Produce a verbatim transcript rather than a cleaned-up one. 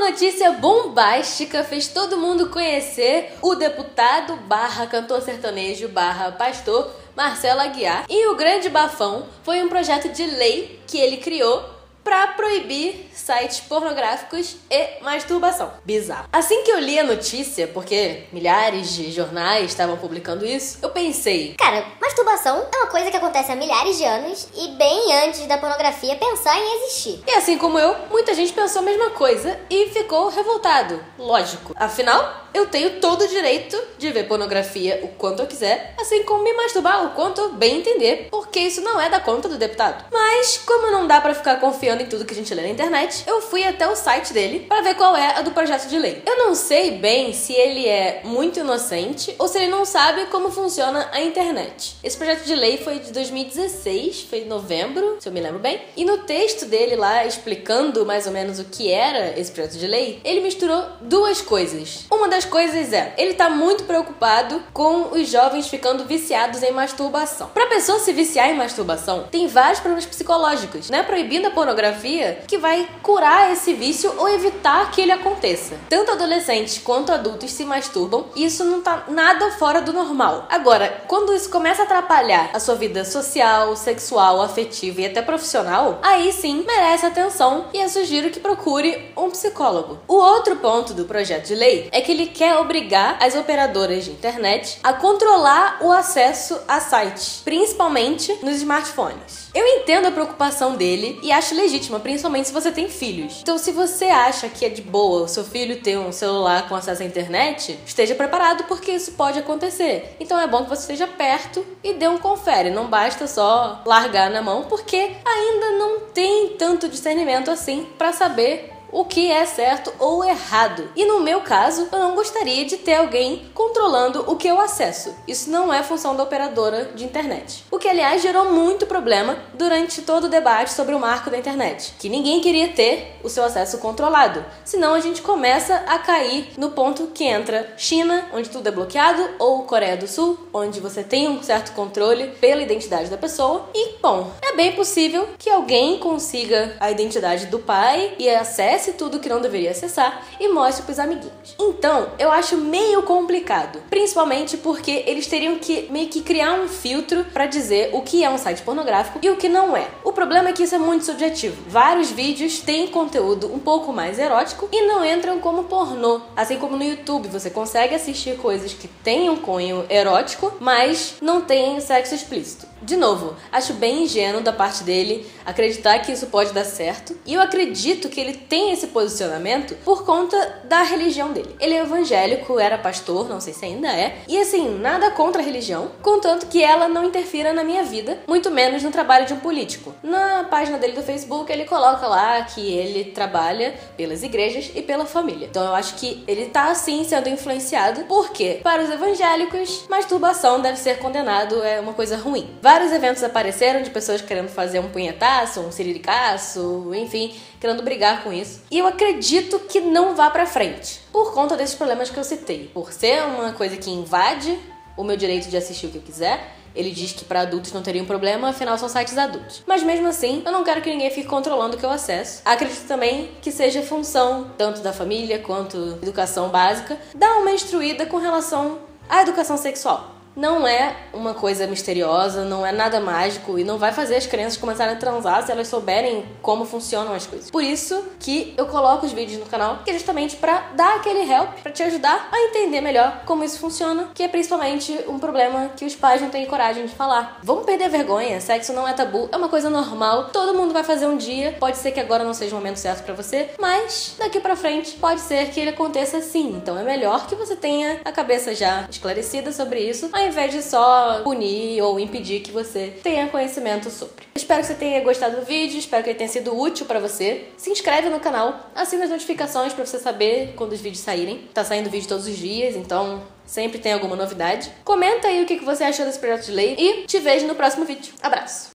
Uma notícia bombástica fez todo mundo conhecer o deputado barra cantor sertanejo barra pastor Marcelo Aguiar. E o grande bafão foi um projeto de lei que ele criou para proibir sites pornográficos e masturbação. Bizarro. Assim que eu li a notícia, porque milhares de jornais estavam publicando isso, eu pensei... Cara, masturbação é uma coisa que acontece há milhares de anos e bem antes da pornografia pensar em existir. E assim como eu, muita gente pensou a mesma coisa e ficou revoltado. Lógico. Afinal, eu tenho todo o direito de ver pornografia o quanto eu quiser, assim como me masturbar o quanto eu bem entender, porque isso não é da conta do deputado. Mas, como não dá pra ficar confiando em tudo que a gente lê na internet, eu fui até o site dele pra ver qual é a do projeto de lei. Eu não sei bem se ele é muito inocente ou se ele não sabe como funciona a internet. Esse projeto de lei foi de dois mil e dezesseis, foi em novembro, se eu me lembro bem, e no texto dele lá, explicando mais ou menos o que era esse projeto de lei, ele misturou duas coisas. Uma das coisas é, ele tá muito preocupado com os jovens ficando viciados em masturbação. Pra pessoa se viciar em masturbação, tem vários problemas psicológicos, né? Proibindo a pornografia, que vai curar esse vício ou evitar que ele aconteça. Tanto adolescentes quanto adultos se masturbam e isso não tá nada fora do normal. Agora, quando isso começa a atrapalhar a sua vida social, sexual, afetiva e até profissional, aí sim merece atenção e eu sugiro que procure um psicólogo. O outro ponto do projeto de lei é que ele quer obrigar as operadoras de internet a controlar o acesso a sites, principalmente nos smartphones. Eu entendo a preocupação dele e acho legítima, principalmente se você tem filhos. Então, se você acha que é de boa o seu filho ter um celular com acesso à internet, esteja preparado porque isso pode acontecer. Então, é bom que você esteja perto e dê um confere. Não basta só largar na mão, porque ainda não tem tanto discernimento assim para saber o que é certo ou errado. E no meu caso, eu não gostaria de ter alguém controlando o que eu acesso. Isso não é função da operadora de internet. O que, aliás, gerou muito problema durante todo o debate sobre o marco da internet. Que ninguém queria ter o seu acesso controlado. Senão a gente começa a cair no ponto que entra China, onde tudo é bloqueado, ou Coreia do Sul, onde você tem um certo controle pela identidade da pessoa. E, bom, é bem possível que alguém consiga a identidade do pai e acesse tudo que não deveria acessar e mostre para os amiguinhos. Então, eu acho meio complicado, principalmente porque eles teriam que meio que criar um filtro para dizer o que é um site pornográfico e o que não é. O problema é que isso é muito subjetivo. Vários vídeos têm conteúdo um pouco mais erótico e não entram como pornô. Assim como no YouTube, você consegue assistir coisas que têm um cunho erótico, mas não tem sexo explícito. De novo, acho bem ingênuo da parte dele acreditar que isso pode dar certo. E eu acredito que ele tem esse posicionamento por conta da religião dele. Ele é evangélico, era pastor, não sei se ainda é. E assim, nada contra a religião, contanto que ela não interfira na minha vida, muito menos no trabalho de um político. Na página dele do Facebook, ele coloca lá que ele trabalha pelas igrejas e pela família. Então eu acho que ele tá assim sendo influenciado, porque para os evangélicos, masturbação deve ser condenado, é uma coisa ruim. Vários eventos apareceram de pessoas querendo fazer um punhetaço, um siriricaço, enfim, querendo brigar com isso. E eu acredito que não vá pra frente, por conta desses problemas que eu citei. Por ser uma coisa que invade o meu direito de assistir o que eu quiser, ele diz que pra adultos não teria um problema, afinal são sites adultos. Mas mesmo assim, eu não quero que ninguém fique controlando o que eu acesso. Acredito também que seja função, tanto da família quanto educação básica, dar uma instruída com relação à educação sexual. Não é uma coisa misteriosa, não é nada mágico e não vai fazer as crianças começarem a transar se elas souberem como funcionam as coisas. Por isso que eu coloco os vídeos no canal, que é justamente pra dar aquele help, pra te ajudar a entender melhor como isso funciona, que é principalmente um problema que os pais não têm coragem de falar. Vamos perder a vergonha, sexo não é tabu, é uma coisa normal, todo mundo vai fazer um dia, pode ser que agora não seja o momento certo pra você, mas daqui pra frente pode ser que ele aconteça sim. Então é melhor que você tenha a cabeça já esclarecida sobre isso, ao invés de só punir ou impedir que você tenha conhecimento sobre. Espero que você tenha gostado do vídeo, espero que ele tenha sido útil pra você. Se inscreve no canal, assina as notificações pra você saber quando os vídeos saírem. Tá saindo vídeo todos os dias, então sempre tem alguma novidade. Comenta aí o que você achou desse projeto de lei e te vejo no próximo vídeo. Abraço!